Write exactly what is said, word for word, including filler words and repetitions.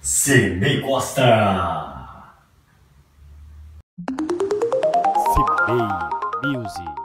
Cimei Costa, Cimei Music.